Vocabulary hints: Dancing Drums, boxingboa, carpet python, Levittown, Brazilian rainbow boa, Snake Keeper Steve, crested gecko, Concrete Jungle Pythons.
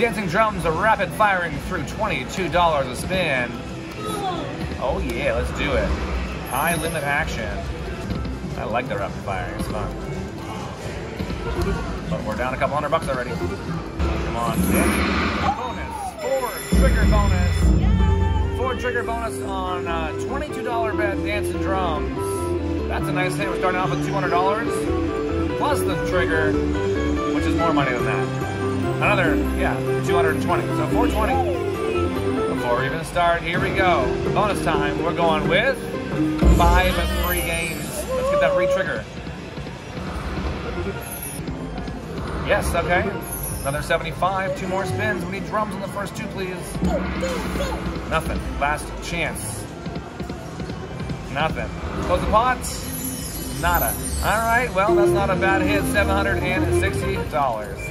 Dancing Drums are rapid firing through $22 a spin. Oh yeah, let's do it. High limit action. I like the rapid firing, it's fun. But we're down a couple $100 already. Come on, bonus, four trigger bonus on $22 bet Dancing Drums. That's a nice hit. We're starting off with $200 plus the trigger, which is more money than that. Another, yeah, 220. So 420. Before we even start, here we go. Bonus time. We're going with 5 and 3 games. Let's get that re-trigger. Yes, okay. Another 75. 2 more spins. We need drums on the first 2, please. Nothing. Last chance. Nothing. Close the pots. Nada. All right. Well, that's not a bad hit. $760.